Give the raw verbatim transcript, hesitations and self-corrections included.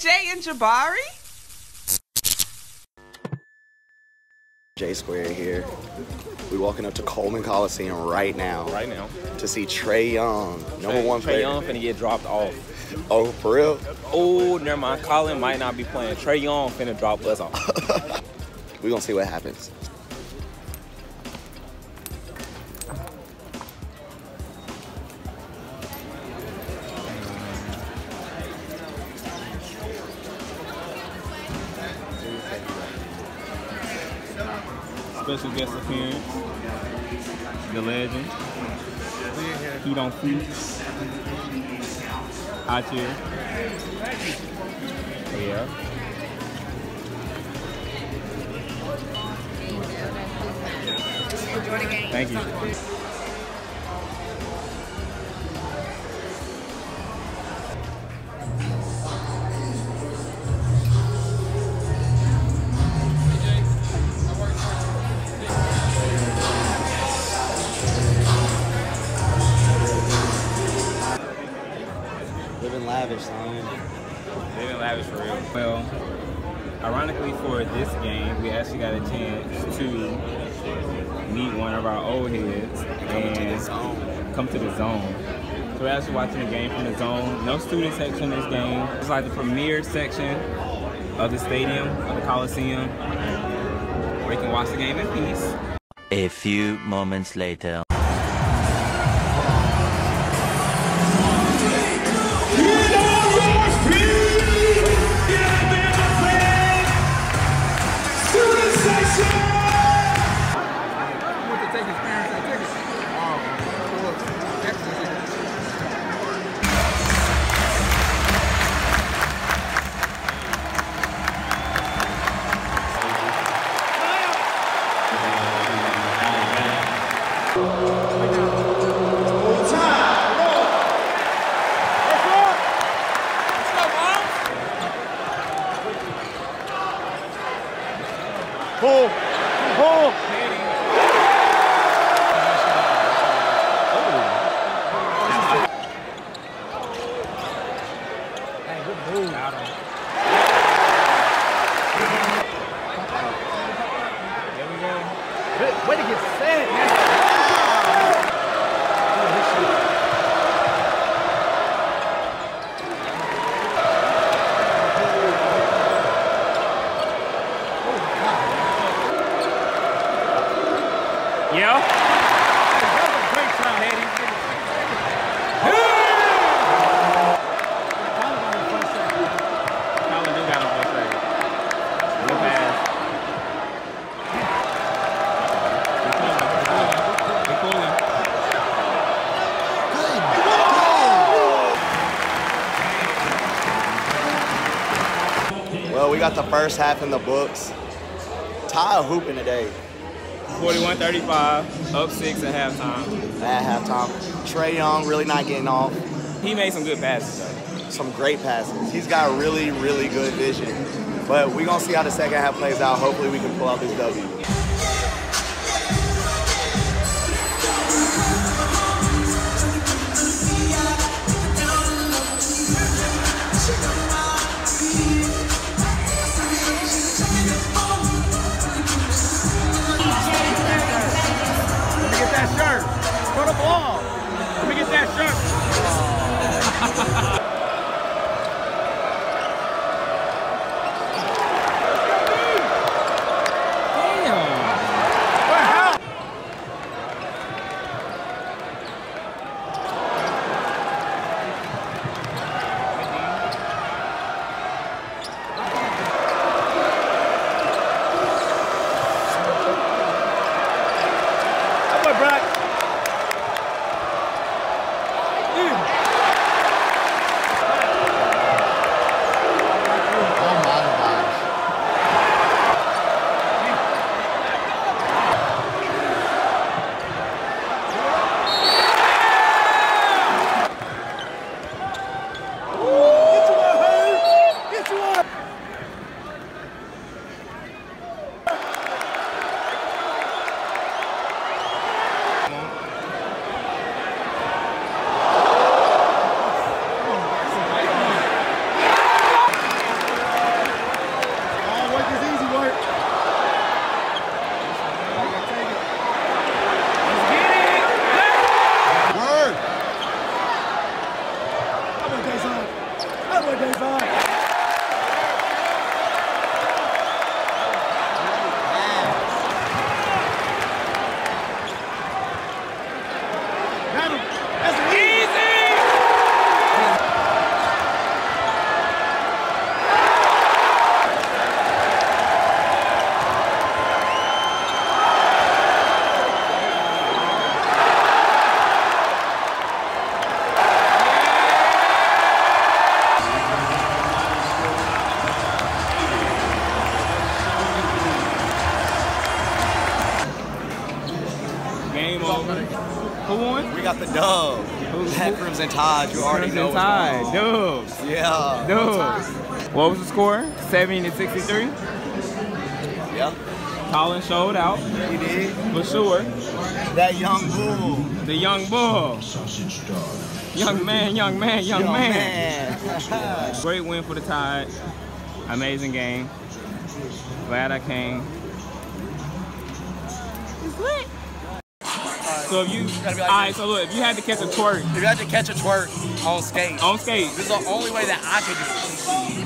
Jay and Jabari? J Square here. We're walking up to Coleman Coliseum right now. Right now. To see Trae Young, number Trae, one player. Trae Young finna get dropped off. Oh, for real? Oh, never mind. Colin might not be playing. Trae Young finna drop us off. We're gonna see what happens. Special guest appearance, the legend, Feet on Feet, out here, yeah. Enjoy the game. Thank you. Lavish, son. They've been lavish for real. Well, ironically for this game, we actually got a chance to meet one of our old heads and come to the zone. So we're actually watching the game from the zone. No student section in this game. It's like the premier section of the stadium, of the Coliseum, where you can watch the game in peace. A few moments later. Pull! Pull! Hey, good move. Got him. There we go. Good way to get set, man. Yeah. Well, we got the first half in the books. Tired hooping today. forty-one thirty-five, up six at halftime. At halftime. Trae Young really not getting off. He made some good passes, though. Some great passes. He's got really, really good vision. But we're going to see how the second half plays out. Hopefully, we can pull out this W. Damn! Holiday back. Got him. That's Who won? We got the dub. Packers and Taj, you already know. Taj, dubs. Yeah. Dubs. What was the score? seventy to sixty-three? Yeah. Colin showed out. He did. For sure. That young bull. The young bull. Young man, young man, young, young man. man. Great win for the Taj. Amazing game. Glad I came. It's lit. So if you, like all right, so look, if you had to catch a twerk. If you had to catch a twerk on skate. On skate. This is the only way that I could do it.